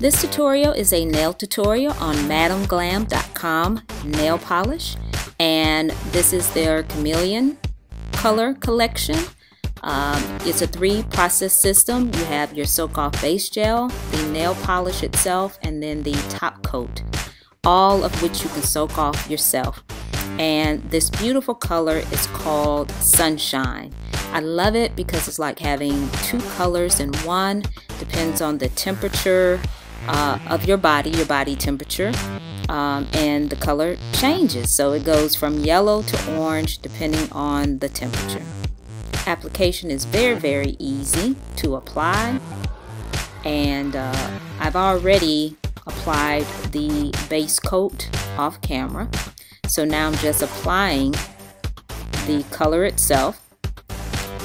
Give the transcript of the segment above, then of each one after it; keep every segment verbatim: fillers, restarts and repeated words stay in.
This tutorial is a nail tutorial on madam glam dot com nail polish, and this is their Chameleon color collection. Um, it's a three process system. You have your soak off base gel, the nail polish itself, and then the top coat, all of which you can soak off yourself. And this beautiful color is called Sunshine. I love it because it's like having two colors in one. Depends on the temperature uh, of your body, your body temperature, um, and the color changes. So it goes from yellow to orange depending on the temperature. Application is very, very easy to apply, and uh, I've already applied the base coat off camera. So now I'm just applying the color itself.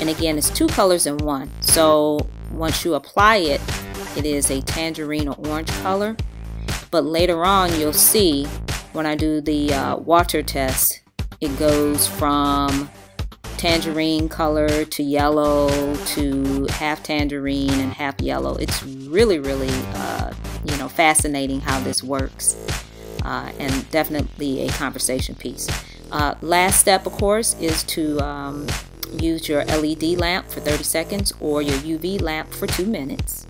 And again, it's two colors in one. So once you apply it, it is a tangerine or orange color. But later on, you'll see when I do the uh, water test, it goes from tangerine color to yellow to half tangerine and half yellow. It's really, really, uh, you know, fascinating how this works. Uh, and definitely a conversation piece. Uh, last step, of course, is to um, use your L E D lamp for thirty seconds or your U V lamp for two minutes.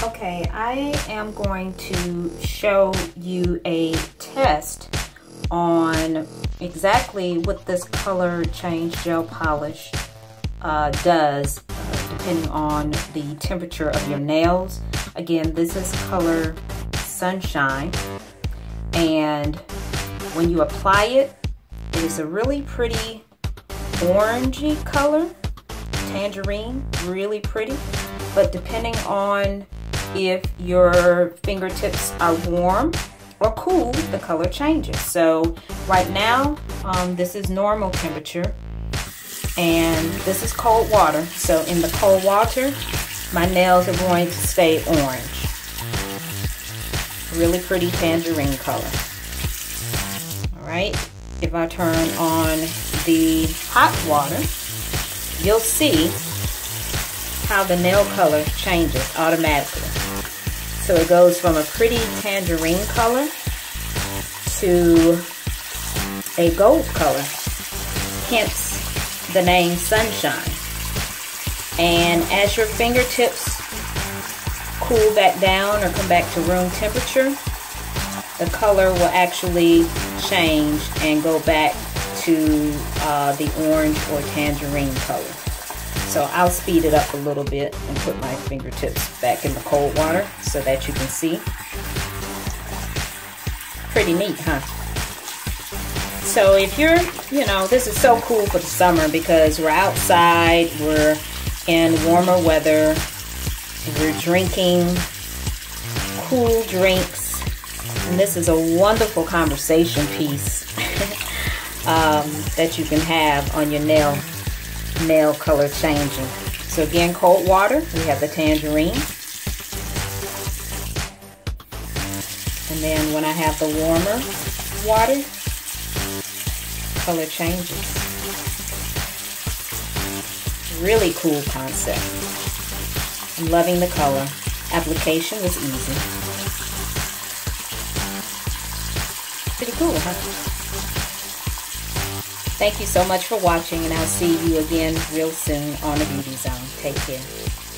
Okay, I am going to show you a test on exactly what this color change gel polish uh, does uh, depending on the temperature of your nails. Again, this is color Sunshine, and when you apply it, it is a really pretty orangey color, tangerine, really pretty. But depending on if your fingertips are warm or cool, the color changes. So right now, um, this is normal temperature, and this is cold water. So in the cold water, my nails are going to stay orange. Really pretty tangerine color. All right, if I turn on the hot water, you'll see how the nail color changes automatically. So it goes from a pretty tangerine color to a gold color, hence the name Sunshine. And as your fingertips cool back down or come back to room temperature, the color will actually change and go back to uh, the orange or tangerine color. So I'll speed it up a little bit and put my fingertips back in the cold water so that you can see. Pretty neat, huh? So if you're, you know, this is so cool for the summer because we're outside, we're in warmer weather, we're drinking cool drinks, and this is a wonderful conversation piece um, that you can have on your nail nail color changing. So again, cold water, we have the tangerine, and then when I have the warmer water, color changes. Really cool concept. Loving the color. Application was easy. Pretty cool, huh? Thank you so much for watching, and I'll see you again real soon on the Beauty Zone. Take care.